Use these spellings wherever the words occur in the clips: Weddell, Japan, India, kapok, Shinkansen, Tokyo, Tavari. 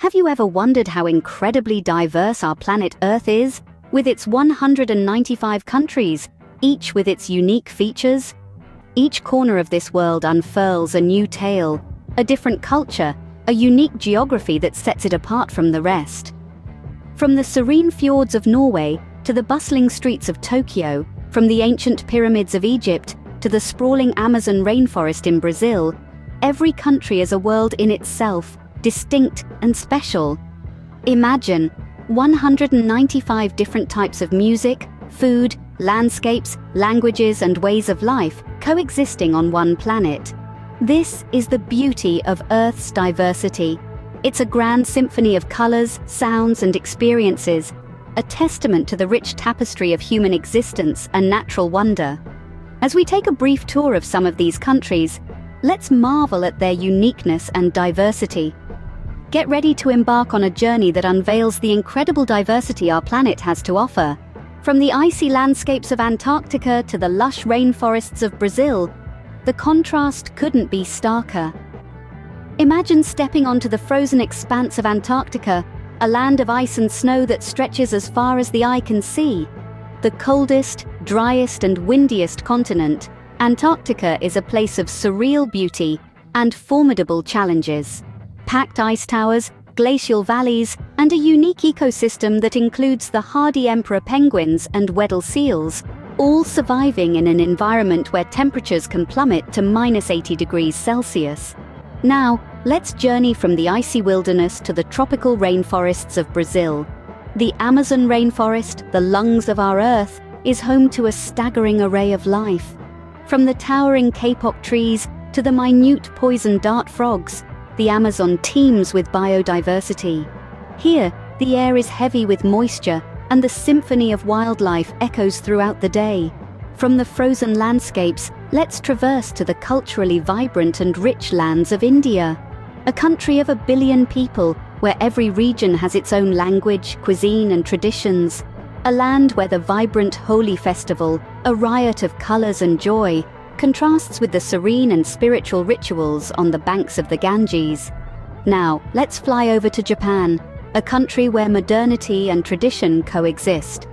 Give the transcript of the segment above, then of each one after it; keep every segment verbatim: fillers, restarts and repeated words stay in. Have you ever wondered how incredibly diverse our planet Earth is, with its one hundred ninety-five countries, each with its unique features? Each corner of this world unfurls a new tale, a different culture, a unique geography that sets it apart from the rest. From the serene fjords of Norway to the bustling streets of Tokyo, from the ancient pyramids of Egypt to the sprawling Amazon rainforest in Brazil, every country is a world in itself, distinct and special. Imagine one hundred ninety-five different types of music, food, landscapes, languages and ways of life coexisting on one planet. This is the beauty of Earth's diversity. It's a grand symphony of colors, sounds and experiences, a testament to the rich tapestry of human existence and natural wonder. As we take a brief tour of some of these countries, let's marvel at their uniqueness and diversity. Get ready to embark on a journey that unveils the incredible diversity our planet has to offer. From the icy landscapes of Antarctica to the lush rainforests of Brazil, the contrast couldn't be starker. Imagine stepping onto the frozen expanse of Antarctica, a land of ice and snow that stretches as far as the eye can see. The coldest, driest and windiest continent, Antarctica is a place of surreal beauty and formidable challenges. Packed ice towers, glacial valleys, and a unique ecosystem that includes the hardy emperor penguins and Weddell seals, all surviving in an environment where temperatures can plummet to minus eighty degrees Celsius. Now, let's journey from the icy wilderness to the tropical rainforests of Brazil. The Amazon rainforest, the lungs of our Earth, is home to a staggering array of life. From the towering kapok trees to the minute poison dart frogs, the Amazon teems with biodiversity. Here, the air is heavy with moisture, and the symphony of wildlife echoes throughout the day. From the frozen landscapes, let's traverse to the culturally vibrant and rich lands of India, a country of a billion people where every region has its own language, cuisine and traditions. A land where the vibrant Holi festival, a riot of colors and joy, contrasts with the serene and spiritual rituals on the banks of the Ganges. Now, let's fly over to Japan, a country where modernity and tradition coexist.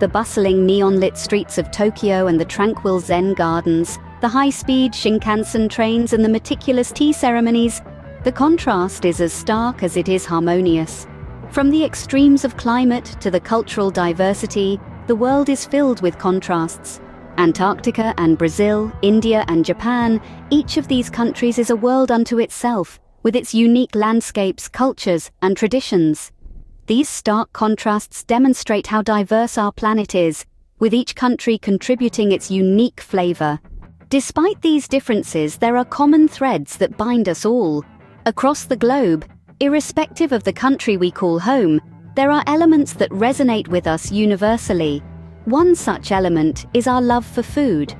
The bustling neon-lit streets of Tokyo and the tranquil Zen gardens, the high-speed Shinkansen trains and the meticulous tea ceremonies, the contrast is as stark as it is harmonious. From the extremes of climate to the cultural diversity, the world is filled with contrasts. Antarctica and Brazil, India and Japan, each of these countries is a world unto itself, with its unique landscapes, cultures, and traditions. These stark contrasts demonstrate how diverse our planet is, with each country contributing its unique flavor. Despite these differences, there are common threads that bind us all. Across the globe, irrespective of the country we call home, there are elements that resonate with us universally. One such element is our love for food.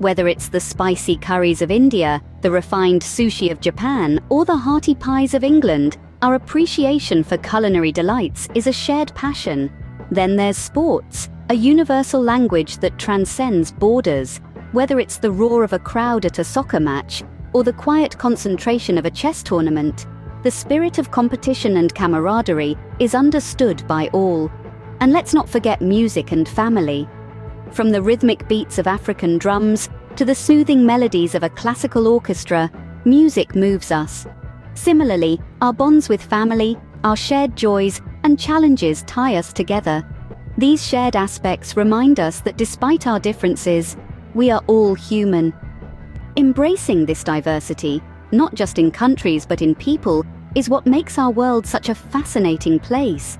Whether it's the spicy curries of India, the refined sushi of Japan, or the hearty pies of England, our appreciation for culinary delights is a shared passion. Then there's sports, a universal language that transcends borders. Whether it's the roar of a crowd at a soccer match, or the quiet concentration of a chess tournament, the spirit of competition and camaraderie is understood by all. And let's not forget music and family. From the rhythmic beats of African drums to the soothing melodies of a classical orchestra, music moves us. Similarly, our bonds with family, our shared joys and challenges tie us together. These shared aspects remind us that despite our differences, we are all human. Embracing this diversity, not just in countries but in people, is what makes our world such a fascinating place.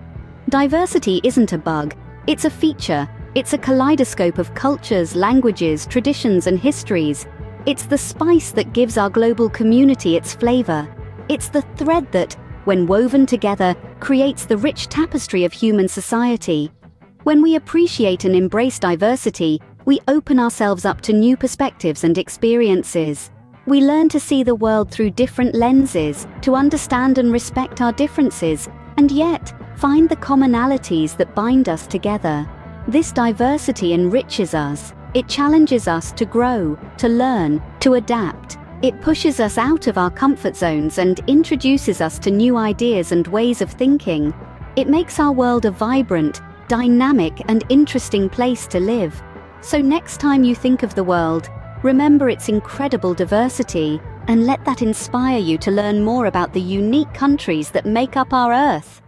Diversity isn't a bug, it's a feature. It's a kaleidoscope of cultures, languages, traditions and histories. It's the spice that gives our global community its flavor. It's the thread that, when woven together, creates the rich tapestry of human society. When we appreciate and embrace diversity, we open ourselves up to new perspectives and experiences. We learn to see the world through different lenses, to understand and respect our differences, and yet find the commonalities that bind us together. This diversity enriches us. It challenges us to grow, to learn, to adapt. It pushes us out of our comfort zones and introduces us to new ideas and ways of thinking. It makes our world a vibrant, dynamic and interesting place to live. So next time you think of the world, remember its incredible diversity, and let that inspire you to learn more about the unique countries that make up our Earth.